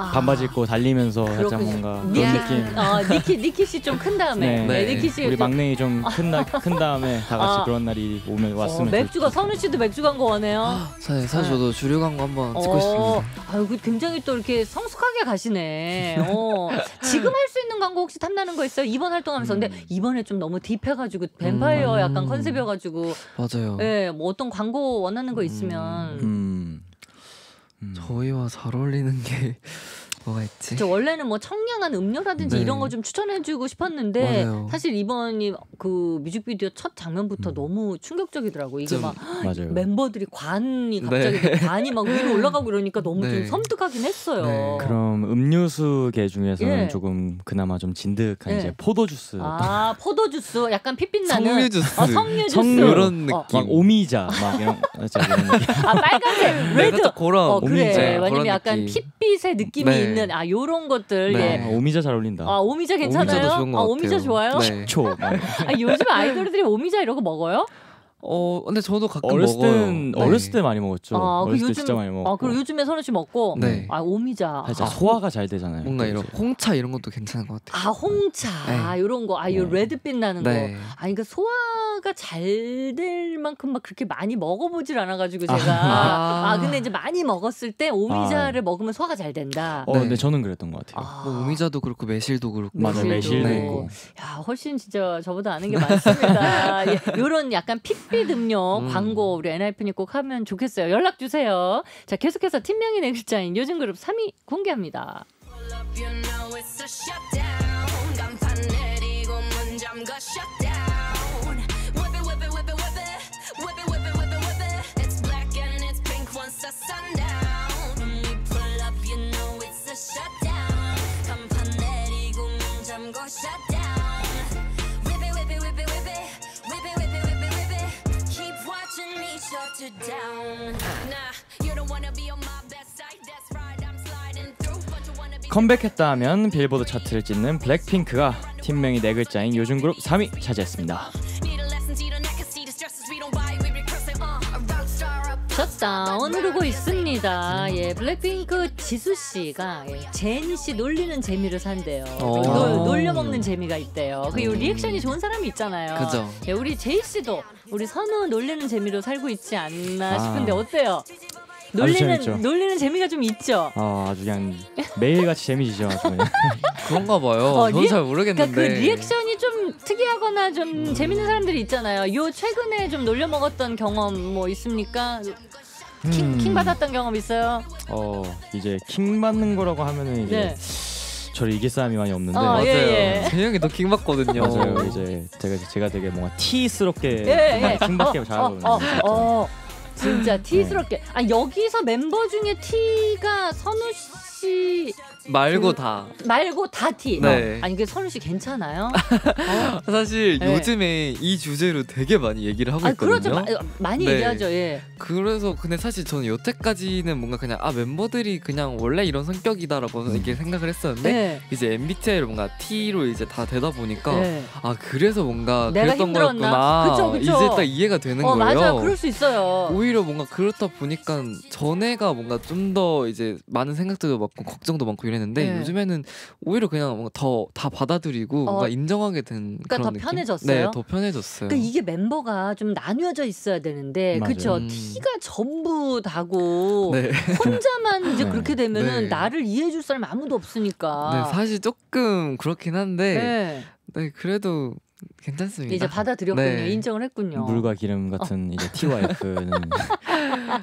아, 반바지 입고 달리면서 그렇군요. 살짝 뭔가 그런 네. 느낌. 어, 니키 니키 씨 좀 큰 다음에. 네. 네. 네. 니키 씨 우리 막내이 좀 큰 큰 다음에 다 같이 아. 그런 날이 오면 왔으면. 어, 맥주가 선우 씨도 맥주 광고 원해요. 사실 사실 저도 주류 광고 한번 어. 듣고 싶습니다. 아유, 굉장히 또 이렇게 성숙하게 가시네. 어. 지금 할 수 있는 광고 혹시 탐나는 거 있어요? 이번 활동하면서 음. 근데 이번에 좀 너무 딥해가지고 뱀파이어 음. 약간 컨셉이어가지고. 맞아요. 네, 뭐 어떤 광고 원하는 거 있으면. 음. 음. 음. 저희와 잘 어울리는 게 뭐가 있지? 저 원래는 뭐 청량한 음료라든지 네. 이런 거 좀 추천해주고 싶었는데 맞아요. 사실 이번이 그 뮤직비디오 첫 장면부터 음. 너무 충격적이더라고. 이게 막 맞아요. 멤버들이 관이 갑자기 네. 관이 막 위로 올라가고 이러니까 너무 네. 좀 섬뜩하긴 했어요. 네. 그럼 음료수계 중에서는 예. 조금 그나마 좀 진득한 예. 이제 포도주스. 아 포도주스 약간 핏빛 나는 석류주스. 어, 석류주스. 석류 이런 느낌. 어. 막 오미자 막 이런. 아 빨간색 레드. 그런 어, 그래. 오미자. 왜냐면 약간 핏빛의 느낌이 네. 있는 아 요런 것들 네. 예. 오미자 잘 어울린다. 아 오미자 괜찮아요? 오미자도 좋은 것 아, 같아요. 오미자 좋아요? 네. 식초. 아, 요즘 아이돌들이 오미자 이런 거 먹어요? 어 근데 저도 가끔 어렸을 먹어요. 땐, 네. 어렸을 때 많이 먹었죠. 아, 어렸을 그 요즘, 때 진짜 많이 먹었고. 아, 그리고 요즘에 선우 씨 먹고 네. 아 오미자. 아, 소화가 잘 되잖아요. 뭔가 이런 홍차 이런 것도 괜찮은 것 같아요. 아 홍차 네. 이런 거. 아 요 네. 레드빛 나는 네. 거. 아 그러니까 소화가 잘 될 만큼 막 그렇게 많이 먹어보질 않아가지고 제가. 아, 아 근데 이제 많이 먹었을 때 오미자를 아. 먹으면 소화가 잘 된다. 어 네. 근데 저는 그랬던 것 같아요. 아. 뭐 오미자도 그렇고 매실도 그렇고. 맞아 매실도 네. 있고. 야 훨씬 진짜 저보다 아는 게 많습니다. 예, 요런 약간 피 핏빛 음료 음. 광고 우리 엔하이픈이 꼭 하면 좋겠어요. 연락 주세요. 자 계속해서 팀명이 네 글자인 요즘 그룹 삼 위 공개합니다. 컴백했다 하면 빌보드 차트를 찢는 블랙핑크가 팀명이 네 글자인 요즘 그룹 삼 위 차지했습니다. 셧다운 흐르고 있습니다. 예, 블랙핑크 지수 씨가 예, 제니 씨 놀리는 재미를 산대요. 놀, 놀려먹는 재미가 있대요. 그 요 리액션이 좋은 사람이 있잖아요. 그죠. 예, 우리 제이 씨도 우리 선우 놀리는 재미로 살고 있지 않나 싶은데 아. 어때요? 놀리는 놀리는 재미가 좀 있죠. 아 아주 그냥 매일같이 재미지죠. 그런가 봐요. 어, 저는 잘 모르겠는데. 그러니까 그 리액션이 좀 특이하거나 좀 음. 재밌는 사람들이 있잖아요. 요 최근에 좀 놀려 먹었던 경험 뭐 있습니까? 음. 킹, 킹 받았던 경험 있어요? 어 이제 킹 받는 거라고 하면은 이제. 네. 저를 이길 사람이 많이 없는데 아, 맞아요. 예, 예. 재영이 더 킹 받거든요. 맞아요. 이제 제가 제가 되게 뭔가 티스럽게 예, 예. 킹 받게 어, 잘하거든요. 어, 어, 어. 진짜 티스럽게. 아 여기서 멤버 중에 티가 선우 씨 말고 그, 다 말고 다 티. 네. 어. 아니 그 선우 씨 괜찮아요? 어. 사실 네. 요즘에 이 주제로 되게 많이 얘기를 하고 아, 있거든요. 그렇죠. 마, 많이 네. 얘기하죠. 예. 그래서 근데 사실 저는 여태까지는 뭔가 그냥 아 멤버들이 그냥 원래 이런 성격이다라고 음. 이렇게 생각을 했었는데 네. 이제 엠비티아이로 뭔가 T로 이제 다 되다 보니까 네. 아 그래서 뭔가 내가 그랬던 힘들었나? 거였구나. 그쵸, 그쵸. 이제 딱 이해가 되는 어, 거예요. 맞아, 그럴 수 있어요. 오히려 뭔가 그렇다 보니까 전에가 뭔가 좀 더 이제 많은 생각도 많고 걱정도 많고 이랬는데 네. 요즘에는 오히려 그냥 뭔가 더 다 받아들이고 어. 뭔가 인정하게 된 그러니까 그런 더 느낌? 편해졌어요? 네, 더 편해졌어요. 그러니까 이게 멤버가 좀 나뉘어져 있어야 되는데 그렇죠. 음. 티가 전부 다고 네. 혼자만 이제 네. 그렇게 되면은 네. 나를 이해해줄 사람 아무도 없으니까 네, 사실 조금 그렇긴 한데 네, 네 그래도 괜찮습니다. 이제 받아들였군요. 네. 인정을 했군요. 물과 기름 같은 어. 이제 T와 F는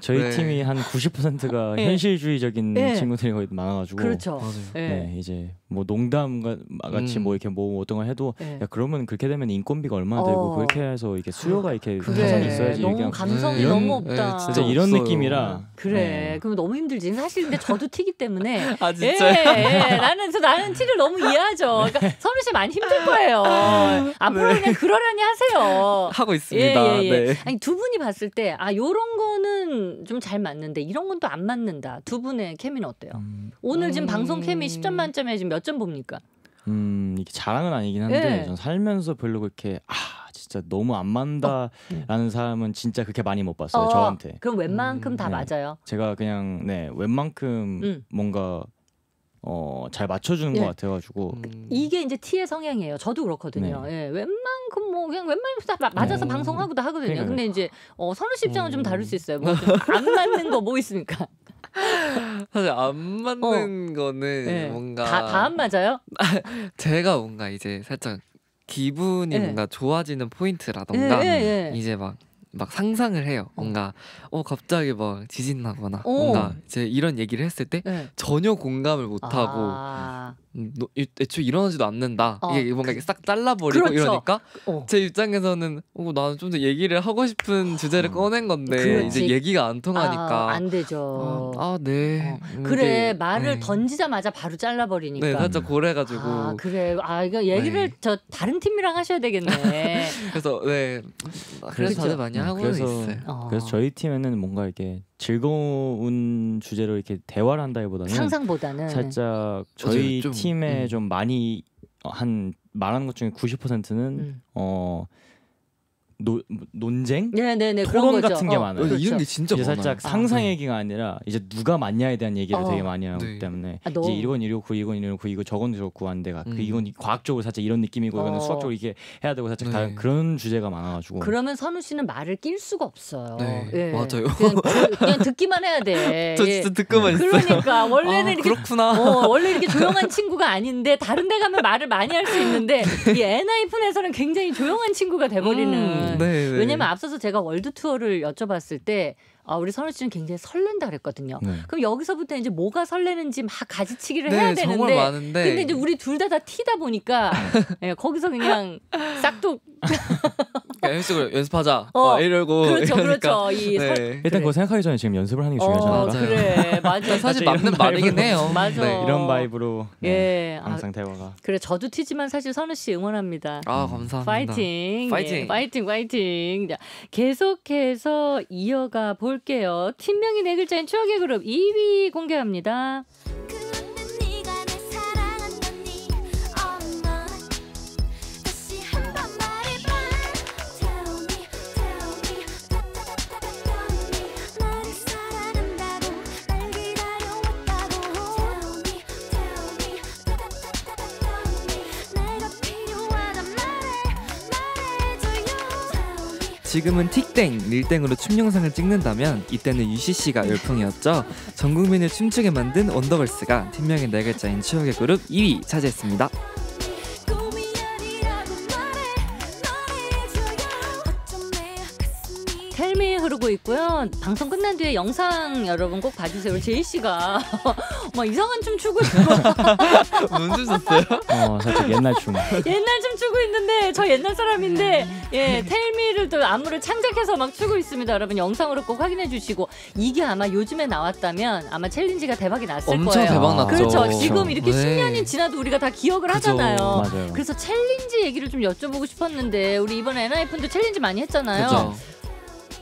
저희 네. 팀이 한 구십 퍼센트가 네. 현실주의적인 네. 친구들이 거의 많아가지고 그렇죠. 맞아요. 네. 네, 이제 뭐 농담과 같이 음. 뭐 이렇게 뭐 어떤 걸 해도 네. 야 그러면 그렇게 되면 인건비가 얼마나 어. 되고 그렇게 해서 이게 수요가 이렇게 그래. 있어야지 너무 이게 감성이 이런, 너무 없다. 네, 진짜 이런 없어요. 느낌이라 그래. 네. 그럼 너무 힘들지. 사실 근데 저도 튀기 때문에 아 진짜. 예, 예. 나는 저 나는 티를 너무 이해하죠. 그러니까 네. 선우 씨 많이 힘들 거예요. 아, 앞으로 네. 그냥 그러려니 하세요. 하고 있습니다. 예, 예, 예. 네. 아니 두 분이 봤을 때 아 요런 거는 좀 잘 맞는데 이런 건 또 안 맞는다. 두 분의 케미는 어때요? 음. 오늘 지금 음. 방송 케미 십 점 만점에 지금 몇 점 봅니까? 음 이게 자랑은 아니긴 한데 예. 전 살면서 별로 그렇게 아 진짜 너무 안 맞는다라는 어. 사람은 진짜 그렇게 많이 못 봤어요. 어, 저한테. 그럼 웬만큼 음. 다 네. 맞아요? 제가 그냥 네 웬만큼 음. 뭔가 어, 잘 맞춰주는 예. 것 같아가지고 음. 이게 이제 T의 성향이에요. 저도 그렇거든요. 네. 예, 웬만큼 뭐 그냥 웬만큼 다 맞아서 네. 방송하고 다 하거든요. 그러니까요. 근데 이제 어, 선우 씨 입장은 음. 좀 다를 수 있어요. 뭐 안 맞는 거 뭐 있습니까? 사실 안 맞는 어. 거는 네. 뭔가 다, 다 안 맞아요? 제가 뭔가 이제 살짝 기분이 네. 뭔가 좋아지는 포인트라던가 네, 네, 네. 이제 막 막 상상을 해요. 뭔가 어 갑자기 막 지진 나거나 오. 뭔가 이제 이런 얘기를 했을 때 네. 전혀 공감을 못 하고 아. 너, 애초에 일어나지도 않는다. 어. 이게 뭔가 이게 싹 잘라버리고 그렇죠. 이러니까 어. 제 입장에서는 어, 나는 좀 더 얘기를 하고 싶은 주제를 꺼낸 건데 그렇지. 이제 얘기가 안 통하니까 아, 안 되죠. 어, 아 네. 어. 그래 이게, 말을 네. 던지자마자 바로 잘라버리니까. 네, 살짝 고래가지고. 아 그래. 아 이거 얘기를 네. 저 다른 팀이랑 하셔야 되겠네. 그래서 네. 그래서 다들 많이 하고 있어요. 어. 그래서 저희 팀에는 뭔가 이렇게. 즐거운 주제로 이렇게 대화를 한다기보다는 상상보다는 살짝 저희 좀, 팀에 음. 좀 많이 한 말하는 것 중에 구십 퍼센트는 음. 어 노, 논쟁, 네네네, 토론 그런 같은 거죠. 게 어, 많아요. 그렇죠. 이런 게 진짜 많아요. 살짝 상상 아, 얘기가 아니라 이제 누가 맞냐에 대한 얘기를 어. 되게 많이 하기 네. 때문에 아, 이제 이건 이러고 이건 이러고 이거 저건 저렇고 한데 가 음. 이건 과학적으로 살짝 이런 느낌이고 어. 이거는 수학적으로 이렇게 해야 되고 살짝 네. 다른 그런 주제가 많아가지고 그러면 선우 씨는 말을 낄 수가 없어요. 네, 예. 맞아요. 그냥, 저, 그냥 듣기만 해야 돼. 저 진짜 듣고만 있어요. 그러니까 원래는 아, 이렇게 그렇구나. 어, 원래 이렇게 조용한 친구가 아닌데 다른 데 가면 말을 많이 할 수 있는데 이 엔하이픈에서는 굉장히 조용한 친구가 돼버리는. 음. 네, 네. 왜냐면 앞서서 제가 월드 투어를 여쭤봤을 때 아, 우리 선우 씨는 굉장히 설렌다 그랬거든요. 네. 그럼 여기서부터 이제 뭐가 설레는지 막 가지치기를 네, 해야 되는데 정말 많은데. 근데 이제 우리 둘 다 다 티다 보니까 네, 거기서 그냥 싹둑 연습을 연습하자. 어, 어, 이러고 그렇죠, 그러니까. 그렇죠. 이 설... 네. 일단 그거 생각하기 전에 지금 연습을 하는 게 중요하잖아요. 어, 그래, 맞아. 사실 맞는 말이긴 해요. 맞아. 네, 이런 바이브로 네, 예, 항상 아, 대화가. 그래, 저도 티지만 사실 선우 씨 응원합니다. 아, 감사합니다. 파이팅, 파이팅, 예, 파이팅, 파이팅. 자, 계속해서 이어가 볼게요. 팀명이 네 글자인 추억의 그룹 이 위 공개합니다. 지금은 틱땡, 릴땡으로 춤 영상을 찍는다면 이때는 유씨씨가 열풍이었죠. 전 국민을 춤추게 만든 원더걸스가 팀명의 네 글자인 추억의 그룹 이 위 차지했습니다. 텔미 흐르고 있고요. 방송 끝난 뒤에 영상 여러분 꼭 봐주세요. 제이 씨가 막 이상한 춤 추고 있고. 무슨 춤 췄어요? 어, 살짝 옛날 춤. 옛날 춤 추고 있는데 저 옛날 사람인데 예, 텔미를 또 안무를 창작해서 막 추고 있습니다. 여러분 영상으로 꼭 확인해 주시고 이게 아마 요즘에 나왔다면 아마 챌린지가 대박이 났을 엄청 거예요. 엄청 대박 났죠. 그렇죠. 그렇죠. 지금 이렇게 네. 십 년이 지나도 우리가 다 기억을 그렇죠. 하잖아요. 맞아요. 그래서 챌린지 얘기를 좀 여쭤보고 싶었는데 우리 이번에 엔하이픈도 챌린지 많이 했잖아요. 그렇죠.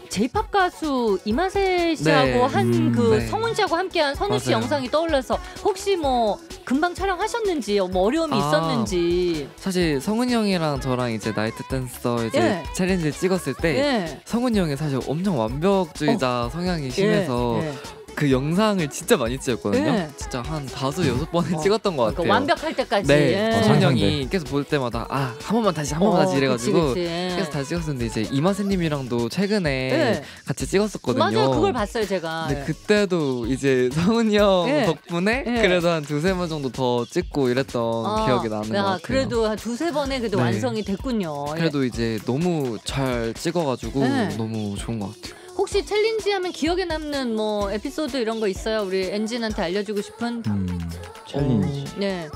제이팝 가수 이마세 씨하고 네. 한 그 음, 네. 성훈 씨하고 함께한 선우 씨 맞아요. 영상이 떠올라서 혹시 뭐 금방 촬영하셨는지 뭐 어려움이 아, 있었는지 사실 성훈이 형이랑 저랑 이제 나이트 댄서 이제 예. 챌린지를 찍었을 때 예. 성훈이 형이 사실 엄청 완벽주의자 어. 성향이 심해서 예. 예. 그 영상을 진짜 많이 찍었거든요. 예. 진짜 한 다섯 여섯 번을 어. 찍었던 것 같아요. 그러니까 완벽할 때까지. 네. 예. 성훈이 형이 계속 볼 때마다 아, 한 번만 다시 한 번만 어, 다시 이래가지고 그치, 그치. 계속 다시 찍었었는데 이제 이마세님이랑도 최근에 예. 같이 찍었었거든요. 맞아요, 그걸 봤어요 제가. 근데 그때도 이제 성훈이 형 예. 덕분에 예. 그래도 한 두세 번 정도 더 찍고 이랬던 아, 기억이 나는 야, 것 같아요. 그래도 한 두세 번에 그래도 네. 완성이 됐군요. 그래도 예. 이제 너무 잘 찍어가지고 예. 너무 좋은 것 같아요. 혹시 챌린지 하면 기억에 남는 뭐 에피소드 이런 거 있어요? 우리 엔진한테 알려주고 싶은 음, 챌린지. 네.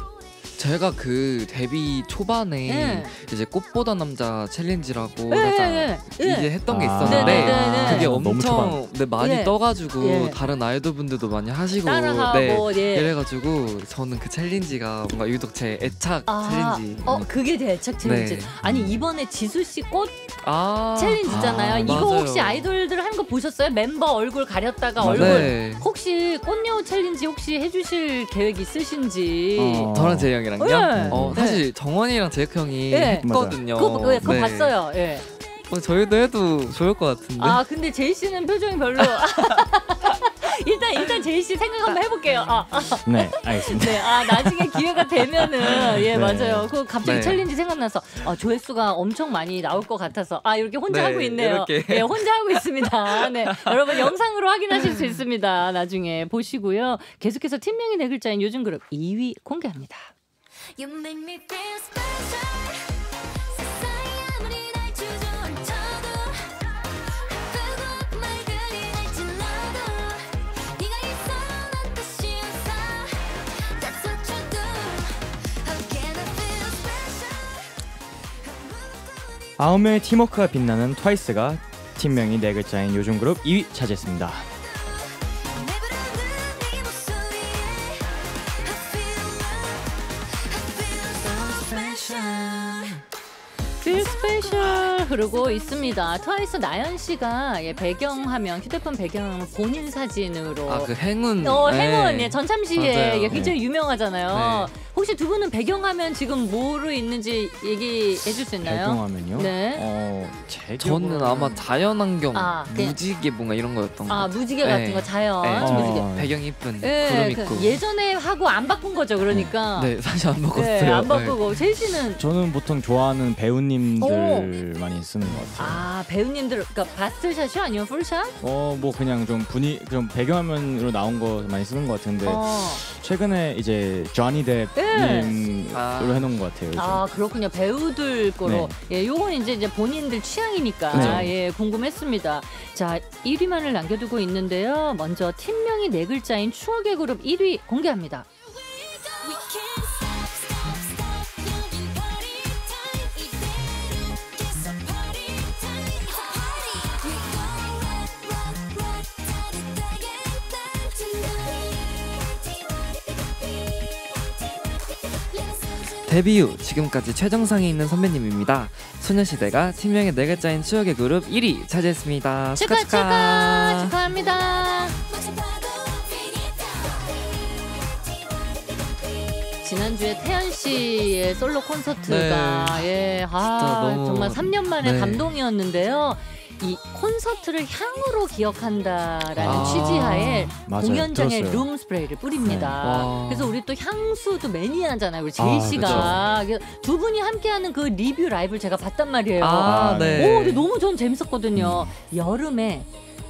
제가 그 데뷔 초반에 네. 이제 꽃보다 남자 챌린지라고 네, 하자, 네, 네. 이제 했던 게 있었는데 아, 네, 네, 네. 그게 엄청 네, 많이 네. 떠가지고 네. 다른 아이돌분들도 많이 하시고 따라하고, 네. 예. 이래가지고 저는 그 챌린지가 뭔가 유독 제 애착 아, 챌린지 어 그게 제 애착 챌린지 네. 아니 이번에 지수씨 꽃 아, 챌린지잖아요. 아, 이거 맞아요. 혹시 아이돌들 하는 거 보셨어요? 멤버 얼굴 가렸다가 얼굴 네. 혹시 꽃녀우 챌린지 혹시 해주실 계획 있으신지? 어, 저랑 제이 형이랑요? 네. 어, 사실 네. 정원이랑 제이크 형이 네. 했거든요. 그거, 그거, 그거 네. 봤어요. 네. 어, 저희도 해도 좋을 것 같은데. 아 근데 제이 씨는 표정이 별로. 일단 일단 제이 씨 생각 한번 해볼게요. 아, 아. 네, 알겠습니다. 네, 아 나중에 기회가 되면은 예 네. 맞아요. 그 갑자기 네. 챌린지 생각나서 아, 조회수가 엄청 많이 나올 것 같아서 아 이렇게 혼자 네, 하고 있네요. 이렇게. 네, 혼자 하고 있습니다. 네, 여러분 영상으로 확인하실 수 있습니다. 나중에 보시고요. 계속해서 팀명이 네 글자인 요즘 그룹 이 위 공개합니다. You make me feel special. 아홉 명의 팀워크가 빛나는 트와이스가 팀명이 네 글자인 요즘 그룹 이 위 차지했습니다. 그러고 있습니다. 트와이스 나연 씨가 예, 배경화면 휴대폰 배경화면 본인 사진으로 아, 그 행운 어 행운 네. 예, 전참 씨의 예, 굉장히 네. 유명하잖아요. 네. 혹시 두 분은 배경화면 지금 뭐로 있는지 얘기해줄 수 있나요? 배경화면요? 네. 어, 제 저는 아마 자연환경 아, 무지개 뭔가 이런 거였던 거. 아 무지개 같은 네. 거 자연. 네. 어, 무지개. 배경 이쁜 네, 구름 그, 있고. 예전에 하고 안 바꾼 거죠, 그러니까. 네, 네 사실 안 바꿨어요. 네, 안 바꾸고 제 네. 씨는 저는 보통 좋아하는 배우님들 오. 많이. 쓰는 것 같아요. 아 배우님들 그러니까 바스샷이 아니요 풀샷? 어 뭐 그냥 좀 분위 그런 배경화면으로 나온 거 많이 쓰는 것 같은데 어. 최근에 이제 조니 뎁 님으로 아. 해놓은 것 같아요. 요즘. 아 그렇군요. 배우들 거로 네. 예 요건 이제 이제 본인들 취향이니까 네. 예 궁금했습니다. 자 일 위만을 남겨두고 있는데요. 먼저 팀명이 네 글자인 추억의 그룹 일 위 공개합니다. 데뷔 후 지금까지 최정상에 있는 선배님입니다. 소녀시대가 팀명의 네 글자인 추억의 그룹 일 위 차지했습니다. 축하 축하, 축하. 축하합니다. 지난주에 태연 씨의 솔로 콘서트가 네. 예, 아, 너무... 정말 삼 년 만에 네. 감동이었는데요. 이 콘서트를 향으로 기억한다라는 아 취지하에 맞아요. 공연장에 들었어요. 룸 스프레이를 뿌립니다. 네. 그래서 우리 또 향수도 매니아잖아요. 우리 제이 씨가. 아, 두 분이 함께하는 그 리뷰 라이브를 제가 봤단 말이에요. 아, 네. 오, 근데 너무 전 재밌었거든요. 음. 여름에.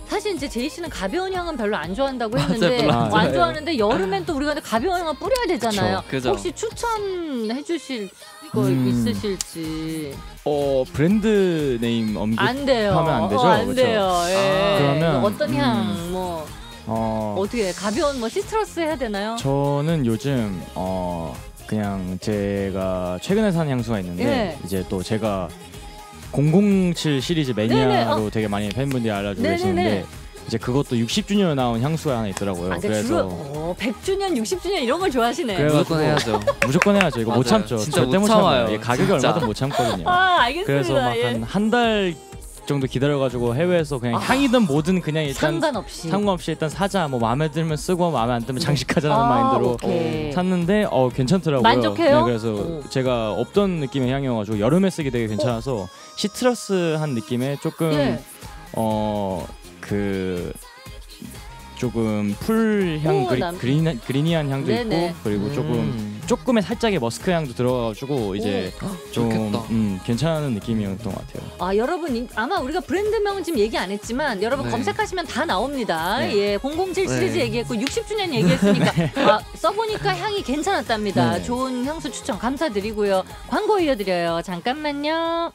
사실 이제 제이 씨는 가벼운 향은 별로 안 좋아한다고 했는데 맞아요, 안 좋아하는데 여름엔 또 우리가 가벼운 향을 뿌려야 되잖아요. 그쵸, 그쵸. 혹시 추천해 주실 거 음... 있으실지. 어 브랜드 네임 언급하면 안 돼요. 안 되죠. 어, 안 돼요. 예. 그러면 어떤 향 음... 뭐 어... 어떻게 가벼운 뭐 시트러스 해야 되나요? 저는 요즘 어 그냥 제가 최근에 산 향수가 있는데 예. 이제 또 제가 공공칠 시리즈 매니아로 어. 되게 많이 팬분들이 알아주고 네네네. 계시는데 이제 그것도 육십 주년 나온 향수가 하나 있더라고요. 아, 그래서 주로, 어, 백 주년, 육십 주년 이런 걸 좋아하시네. 무조건 해야죠. 무조건 해야죠. 이거 맞아요. 못 참죠. 진짜 절대 못 참아요. 예, 가격이 진짜. 얼마든 못 참거든요. 아, 알겠습니다. 그래서 막 한 한 달 예. 정도 기다려가지고 해외에서 그냥 아, 향이든 뭐든 그냥 일단 상관없이 상관없이 일단 사자 뭐 마음에 들면 쓰고 마음에 안 들면 장식하자라는 아, 마인드로 오케이. 샀는데 어 괜찮더라고요. 만족해요? 네, 그래서 오. 제가 없던 느낌의 향이어가지고 여름에 쓰기 되게 괜찮아서 오. 시트러스한 느낌의 조금 예. 어 그 조금 풀향 그리, 그린, 그리니한 향도 네네. 있고 그리고 음. 조금 조금의 살짝의 머스크 향도 들어가지고 이제 오, 좀 음, 괜찮은 느낌이었던 것 같아요. 아 여러분 아마 우리가 브랜드명은 지금 얘기 안 했지만 여러분 네. 검색하시면 다 나옵니다. 네. 예, 공공칠 시리즈 네. 얘기했고 육십 주년 얘기했으니까 네. 아, 써보니까 향이 괜찮았답니다. 네. 좋은 향수 추천 감사드리고요. 광고 이어드려요. 잠깐만요.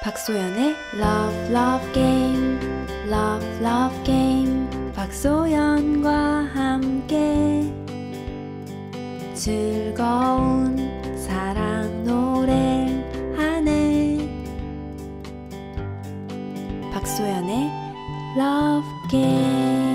박소현의 러브 러브 게임 러브 러브 게임 박소현과 함께 즐거운 사랑 노래 하네 박소현의 러브게임.